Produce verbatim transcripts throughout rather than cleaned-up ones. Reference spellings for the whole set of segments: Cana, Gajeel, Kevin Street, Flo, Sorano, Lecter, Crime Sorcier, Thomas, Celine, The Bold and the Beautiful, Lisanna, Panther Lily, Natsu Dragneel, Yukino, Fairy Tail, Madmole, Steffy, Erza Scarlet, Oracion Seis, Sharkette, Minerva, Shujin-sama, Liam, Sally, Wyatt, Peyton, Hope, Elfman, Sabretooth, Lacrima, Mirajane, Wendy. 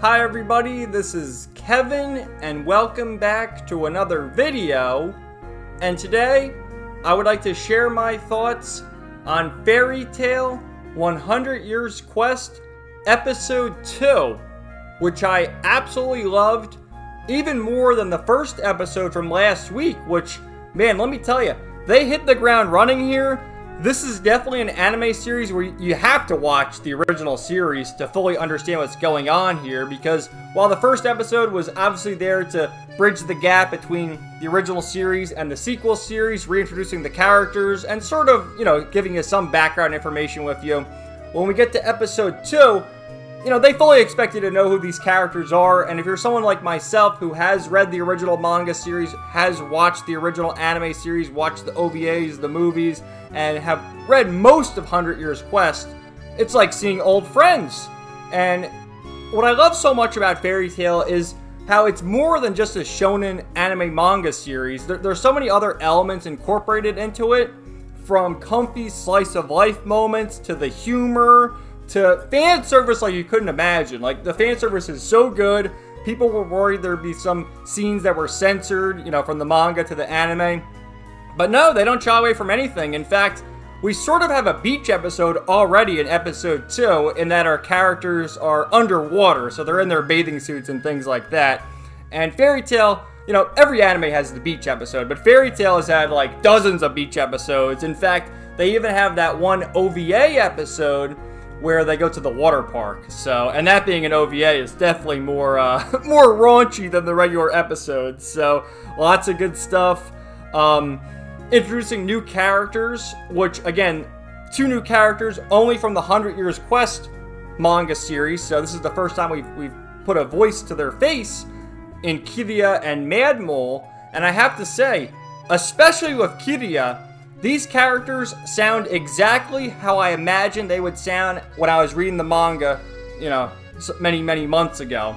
Hi everybody, this is Kevin, and welcome back to another video. And today, I would like to share my thoughts on Fairy Tail one hundred Years Quest Episode two, which I absolutely loved, even more than the first episode from last week, which, man, let me tell you, they hit the ground running here. This is definitely an anime series where you have to watch the original series to fully understand what's going on here, because while the first episode was obviously there to bridge the gap between the original series and the sequel series, reintroducing the characters and sort of, you know, giving you some background information with you, when we get to episode two, you know, they fully expect you to know who these characters are. And if you're someone like myself who has read the original manga series, has watched the original anime series, watched the O V As, the movies, and have read most of Hundred Years Quest, it's like seeing old friends. And what I love so much about Fairy Tail is how it's more than just a shonen anime manga series. There, there's so many other elements incorporated into it, from comfy slice of life moments to the humor, to fan service like you couldn't imagine. Like, the fan service is so good, people were worried there'd be some scenes that were censored, you know, from the manga to the anime. But no, they don't shy away from anything. In fact, we sort of have a beach episode already in episode two, in that our characters are underwater, so they're in their bathing suits and things like that. And Fairy Tail, you know, every anime has the beach episode, but Fairy Tail has had like dozens of beach episodes. In fact, they even have that one O V A episode where they go to the water park. So, and that being an O V A is definitely more uh, more raunchy than the regular episodes. So, lots of good stuff. Um, introducing new characters, which again, two new characters only from the Hundred Years Quest manga series. So this is the first time we've, we've put a voice to their face in Kiria and Madmole. And I have to say, especially with Kiria, these characters sound exactly how I imagined they would sound when I was reading the manga, you know, many, many months ago.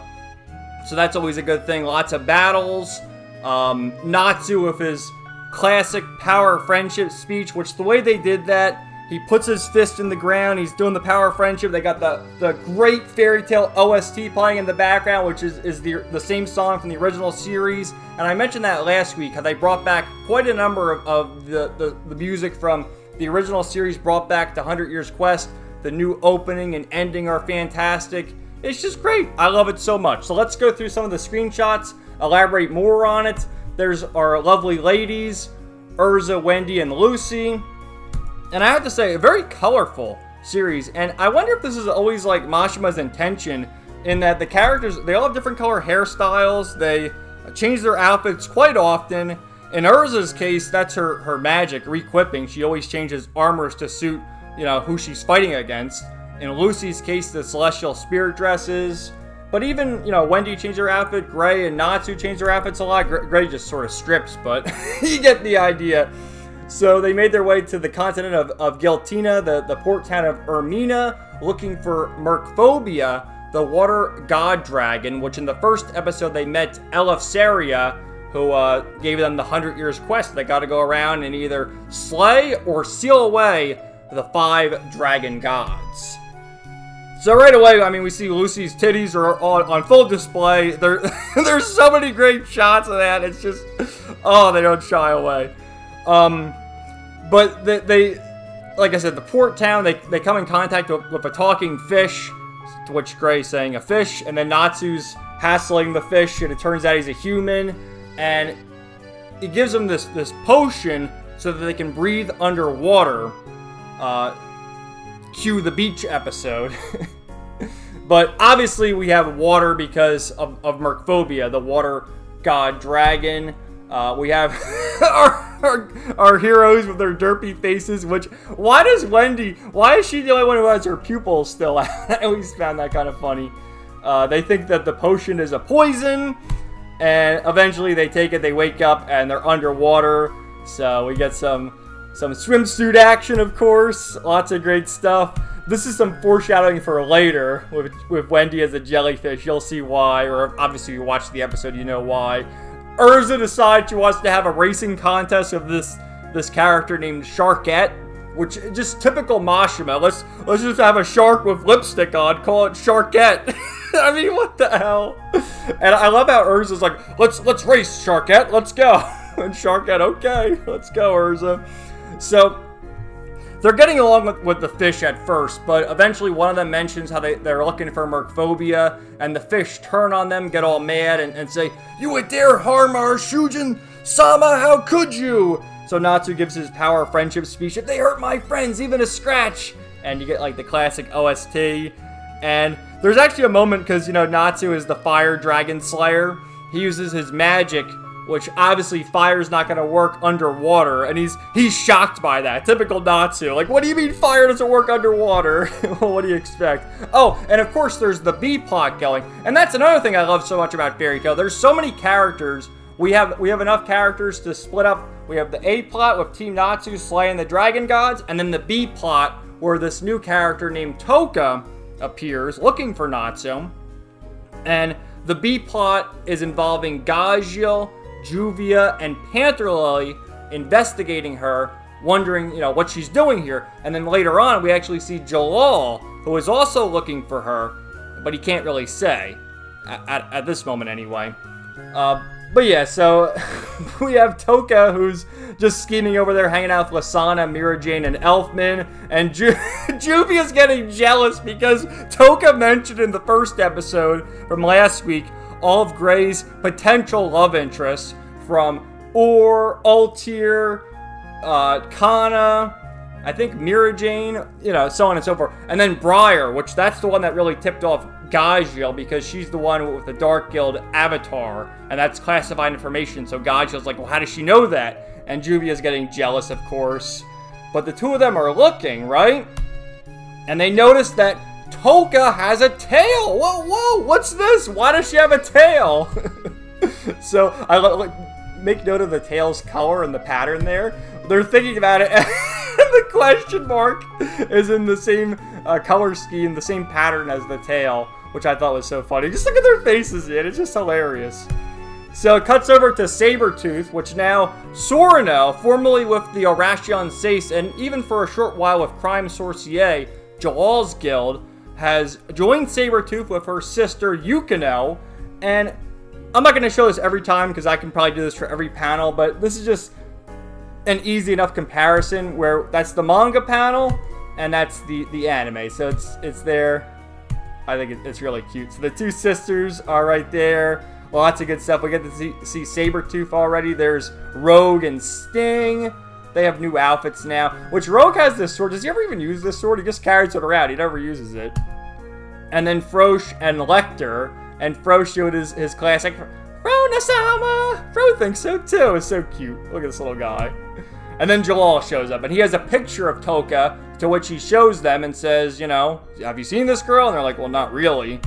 So that's always a good thing. Lots of battles. Um, Natsu with his classic power friendship speech, which the way they did that, he puts his fist in the ground, he's doing the power friendship. They got the, the great Fairy Tail O S T playing in the background, which is, is the, the same song from the original series. And I mentioned that last week, how they brought back quite a number of, of the, the, the music from the original series, brought back to Hundred Years Quest. The new opening and ending are fantastic. It's just great. I love it so much. So let's go through some of the screenshots, elaborate more on it. There's our lovely ladies, Erza, Wendy, and Lucy. And I have to say, a very colorful series, and I wonder if this is always like Mashima's intention, in that the characters, they all have different color hairstyles, they change their outfits quite often. In Erza's case, that's her, her magic, re-quipping. She always changes armors to suit, you know, who she's fighting against. In Lucy's case, the celestial spirit dresses. But even, you know, Wendy changed her outfit, Gray and Natsu changed their outfits a lot. Gray just sort of strips, but you get the idea. So they made their way to the continent of, of Guiltina, the, the port town of Ermina, looking for Mercphobia, the water god dragon, which in the first episode they met Elefseria, who uh, gave them the Hundred Years Quest. They got to go around and either slay or seal away the five dragon gods. So right away, I mean, we see Lucy's titties are on, on full display. There, there's so many great shots of that. It's just, oh, they don't shy away. Um, but they, they, like I said, the port town, they, they come in contact with, with a talking fish, to which Gray's saying a fish, and then Natsu's hassling the fish, and it turns out he's a human, and he gives them this, this potion so that they can breathe underwater, uh, cue the beach episode. But obviously we have water because of, of Mercphobia, the water god dragon. Uh, we have our, our, our heroes with their derpy faces, which, why does Wendy, why is she the only one who has her pupils still out? I always found that kind of funny. Uh, they think that the potion is a poison, and eventually they take it, they wake up, and they're underwater. So we get some, some swimsuit action, of course. Lots of great stuff. This is some foreshadowing for later, with, with Wendy as a jellyfish. You'll see why, or obviously you watch the episode, you know why. Erza decides she wants to have a racing contest of this this character named Sharkette, which is just typical Mashima. Let's let's just have a shark with lipstick on, call it Sharkette. I mean, what the hell? And I love how Erza's like, let's let's race, Sharkette, let's go. And Sharkette, okay, let's go, Erza. So they're getting along with, with the fish at first, but eventually one of them mentions how they, they're looking for Mercphobia, and the fish turn on them, get all mad, and, and say, you would dare harm our Shujin-sama, how could you? So Natsu gives his power friendship speech, if they hurt my friends, even a scratch! And you get like the classic O S T. And there's actually a moment, because, you know, Natsu is the fire dragon slayer. He uses his magic, which obviously fire's not going to work underwater, and he's he's shocked by that. Typical Natsu. Like, what do you mean fire doesn't work underwater? What do you expect? Oh, and of course there's the B-plot going. And that's another thing I love so much about Fairy Tail. There's so many characters. We have we have enough characters to split up. We have the A-plot with Team Natsu slaying the dragon gods, and then the B-plot where this new character named Touka appears looking for Natsu. And the B-plot is involving Gajeel, Juvia, and Panther Lily investigating her, wondering, you know, what she's doing here. And then later on, we actually see Jellal, who is also looking for her, but he can't really say, at, at, at this moment anyway. Uh, but yeah, so we have Touka, who's just scheming over there, hanging out with Lisanna, Mirajane, and Elfman, and Ju Juvia's getting jealous because Touka mentioned in the first episode from last week all of Gray's potential love interests from Or, Altir, uh, Cana, I think Mirajane, you know, so on and so forth. And then Briar, which that's the one that really tipped off Gajeel, because she's the one with the Dark Guild avatar, and that's classified information. So Gajeel's like, well, how does she know that? And Juvia's getting jealous, of course. But the two of them are looking, right? And they notice that Touka has a tail. Whoa, whoa, what's this? Why does she have a tail? So I look, make note of the tail's color and the pattern there. They're thinking about it, and the question mark is in the same uh, color scheme, the same pattern as the tail, which I thought was so funny. Just look at their faces, dude. It's just hilarious. So it cuts over to Sabretooth, which now Sorano, formerly with the Oracion Seis, and even for a short while with Crime Sorcier, Jellal's guild, has joined Sabretooth with her sister, Yukino, and I'm not going to show this every time because I can probably do this for every panel, but this is just an easy enough comparison where that's the manga panel and that's the, the anime. So it's it's there. I think it, it's really cute. So the two sisters are right there. Lots of good stuff. We get to see, see Sabretooth already. There's Rogue and Sting. They have new outfits now. Which Rogue has this sword. Does he ever even use this sword? He just carries it around. He never uses it. And then Frosh and Lecter. And Frosh doing his, his classic, Rona-sama! Fro thinks so too. It's so cute. Look at this little guy. And then Jellal shows up. And he has a picture of Touka, to which he shows them and says, you know, have you seen this girl? And they're like, well, not really.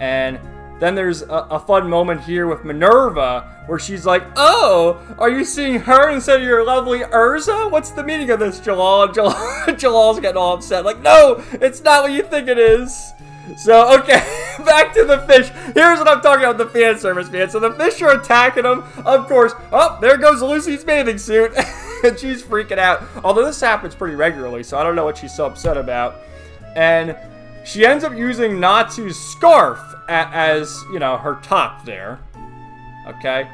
And then there's a, a fun moment here with Minerva, where she's like, oh, are you seeing her instead of your lovely Erza? What's the meaning of this, Jellal? And Jellal, Jellal's getting all upset. Like, no, it's not what you think it is. So, okay, back to the fish. Here's what I'm talking about, the fan service, man. So the fish are attacking them, of course. Oh, there goes Lucy's bathing suit. And she's freaking out. Although this happens pretty regularly, so I don't know what she's so upset about. And she ends up using Natsu's scarf as, you know, her top there. Okay?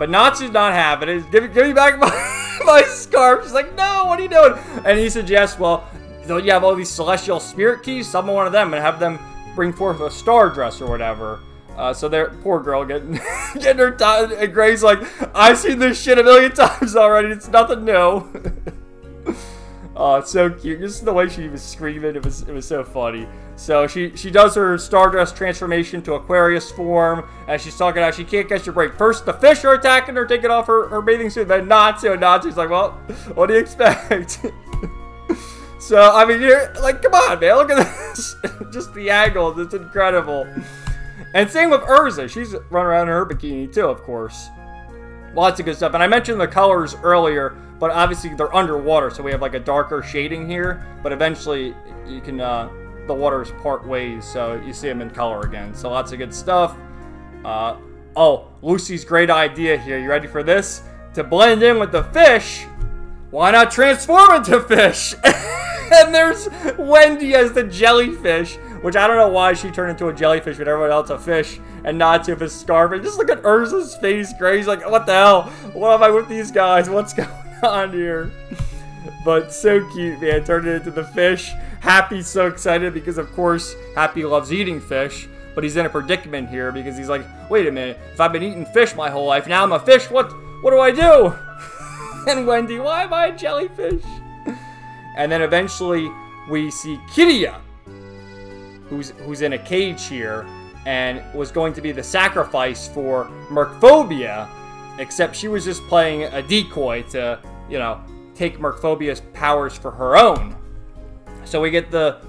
But Natsu's not having it. Give, give me back my, my scarf. She's like, no, what are you doing? And he suggests, well, don't you have all these celestial spirit keys? Summon one of them and have them bring forth a star dress or whatever. Uh, so their poor girl getting, getting her top. And Gray's like, I've seen this shit a million times already. It's nothing new. Oh, it's so cute. Just the way she was screaming, it was it was so funny. So she, she does her star dress transformation to Aquarius form, and she's talking how she can't catch a break. First, the fish are attacking her, taking off her, her bathing suit, then Natsu. And Natsu's like, well, what do you expect? So, I mean, you're like, come on, man, look at this. Just the angles, it's incredible. And same with Erza. She's running around in her bikini, too, of course. Lots of good stuff. And I mentioned the colors earlier, but obviously they're underwater, so we have like a darker shading here. But eventually, you can, uh, the waters part ways, so you see them in color again. So lots of good stuff. Uh, oh, Lucy's great idea here. You ready for this? To blend in with the fish, why not transform into fish? And there's Wendy as the jellyfish, which I don't know why she turned into a jellyfish with everyone else a fish and Natsu with his scarf. And just look at Erza's face, Gray's like, what the hell? What am I with these guys? What's going on here? But so cute, man. Turned it into the fish. Happy's so excited because, of course, Happy loves eating fish. But he's in a predicament here because he's like, wait a minute. If I've been eating fish my whole life, now I'm a fish. What, what do I do? And Wendy, why am I a jellyfish? And then eventually we see Kiria, who's, who's in a cage here and was going to be the sacrifice for Mercphobia. Except she was just playing a decoy to, you know, take Mercphobia's powers for her own. So we get the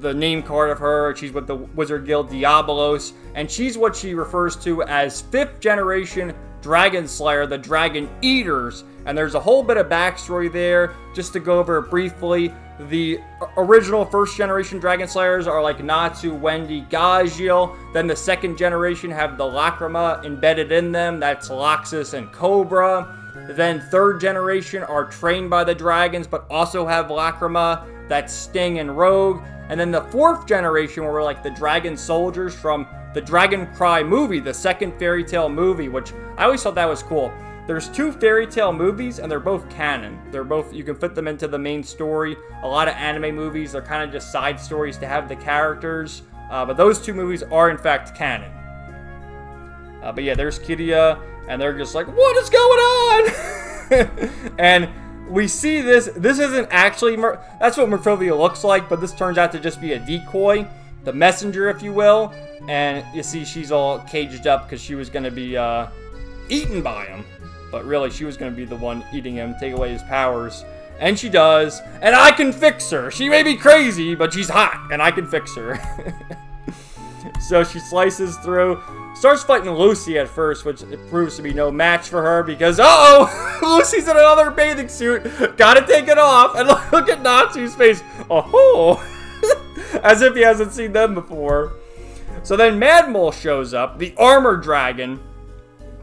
the name card of her. She's with the Wizard Guild Diabolos, and she's what she refers to as fifth generation Dragon Slayer, the Dragon Eaters. And there's a whole bit of backstory there, just to go over it briefly. The original first generation Dragon Slayers are like Natsu, Wendy, Gajeel. Then the second generation have the Lacrima embedded in them. That's Loxus and Cobra. Then third generation are trained by the dragons, but also have Lacrima. That's Sting and Rogue. And then the fourth generation where we're like the dragon soldiers from the Dragon Cry movie, the second Fairy Tail movie, which I always thought that was cool. There's two Fairy Tail movies and they're both canon. They're both, you can fit them into the main story. A lot of anime movies, they're kind of just side stories to have the characters. Uh, but those two movies are in fact canon. Uh, but yeah, there's Kiria. And they're just like, what is going on? And we see this. This isn't actually... Mer That's what Mercphobia looks like, but this turns out to just be a decoy. The messenger, if you will. And you see she's all caged up because she was going to be uh, eaten by him. But really, she was going to be the one eating him, take away his powers. And she does. And I can fix her. She may be crazy, but she's hot. And I can fix her. So she slices through... Starts fighting Lucy at first, which it proves to be no match for her because, uh-oh, Lucy's in another bathing suit. Gotta take it off. And look, look at Natsu's face. Oh, as if he hasn't seen them before. So then Madmole shows up, the armor dragon.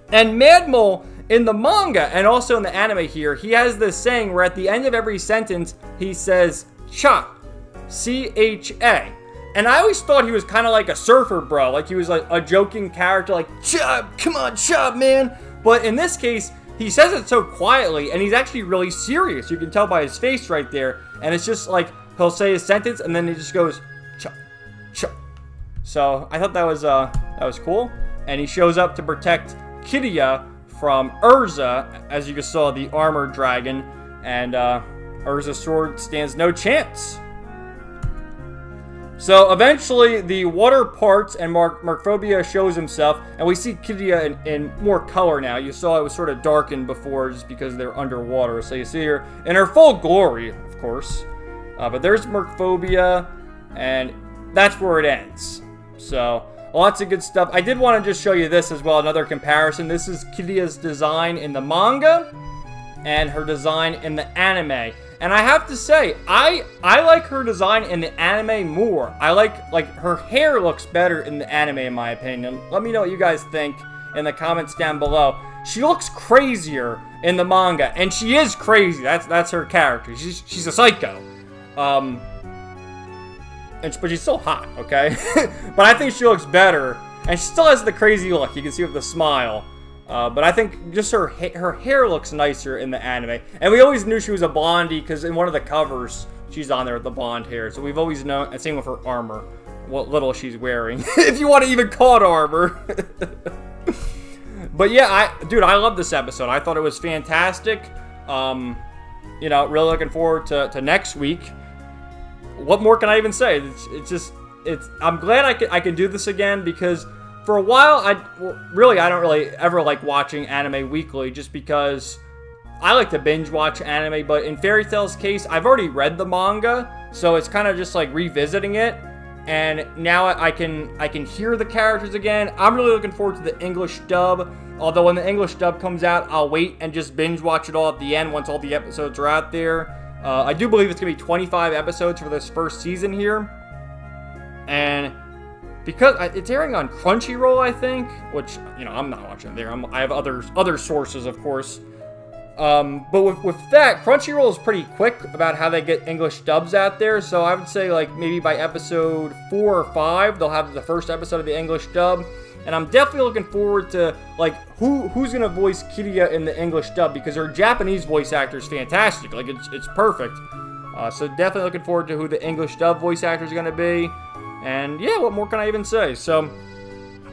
And Madmole, in the manga and also in the anime here, he has this saying where at the end of every sentence, he says, cha, C H A. And I always thought he was kind of like a surfer bro. Like he was like a joking character like, chub, come on, chub, man. But in this case, he says it so quietly and he's actually really serious. You can tell by his face right there. And it's just like, he'll say a sentence and then he just goes, chub, chub. So I thought that was, uh, that was cool. And he shows up to protect Kiria from Erza, as you just saw, the armor dragon. And uh, Erza's sword stands no chance. So eventually the water parts and Mercphobia shows himself, and we see Kiria in, in more color now. You saw it was sort of darkened before just because they're underwater. So you see her in her full glory, of course. Uh, but there's Mercphobia, and that's where it ends. So lots of good stuff. I did want to just show you this as well, another comparison. This is Kiria's design in the manga and her design in the anime. And I have to say, I I like her design in the anime more. I like, like, her hair looks better in the anime, in my opinion. Let me know what you guys think in the comments down below. She looks crazier in the manga, and she is crazy. That's that's her character. She's, she's a psycho. Um, and, but she's still hot, okay? But I think she looks better, and she still has the crazy look. You can see with the smile. Uh, but I think just her ha her hair looks nicer in the anime. And we always knew she was a blondie because in one of the covers, she's on there with the blonde hair. So we've always known, and same with her armor, what little she's wearing. If you want to even call it armor. But yeah, I dude, I love this episode. I thought it was fantastic. Um, you know, really looking forward to, to next week. What more can I even say? It's, it's just, it's. I'm glad I can, I can do this again because... For a while, I well, really, I don't really ever like watching anime weekly just because I like to binge watch anime, but in Fairy Tail's case, I've already read the manga, so it's kind of just like revisiting it, and now I can I can hear the characters again. I'm really looking forward to the English dub, although when the English dub comes out, I'll wait and just binge watch it all at the end once all the episodes are out there. Uh, I do believe it's going to be twenty-five episodes for this first season here, and... Because it's airing on Crunchyroll, I think, which, you know, I'm not watching there. I'm, I have other, other sources, of course. Um, but with, with that, Crunchyroll is pretty quick about how they get English dubs out there, so I would say, like, maybe by episode four or five, they'll have the first episode of the English dub, and I'm definitely looking forward to, like, who who's going to voice Kiria in the English dub, because her Japanese voice actor is fantastic, like, it's, it's perfect. Uh, so definitely looking forward to who the English dub voice actor is going to be, and yeah, what more can I even say? So,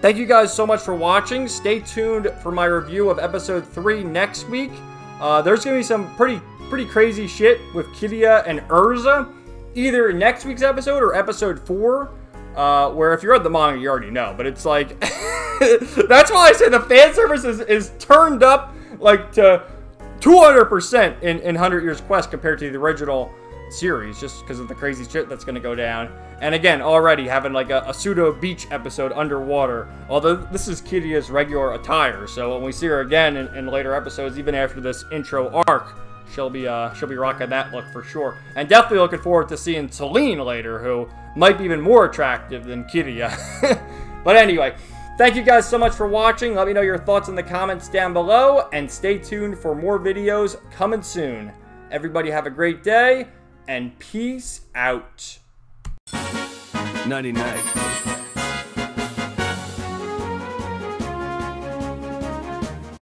thank you guys so much for watching. Stay tuned for my review of episode three next week. Uh, there's going to be some pretty pretty crazy shit with Kiria and Erza, either in next week's episode or episode four, uh, where if you're at the manga, you already know, but it's like, that's why I say the fan service is, is turned up like to two hundred percent in, in Hundred Years Quest compared to the original series, just because of the crazy shit that's going to go down. And again, already having like a, a pseudo beach episode underwater, although this is Kiria's regular attire, so when we see her again in, in later episodes, even after this intro arc, she'll be uh she'll be rocking that look for sure. And definitely looking forward to seeing Celine later, who might be even more attractive than Kiria. But anyway, thank you guys so much for watching. Let me know your thoughts in the comments down below, and stay tuned for more videos coming soon. Everybody have a great day, and peace out. ninety-nine